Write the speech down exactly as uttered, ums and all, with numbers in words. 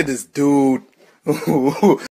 at this dude.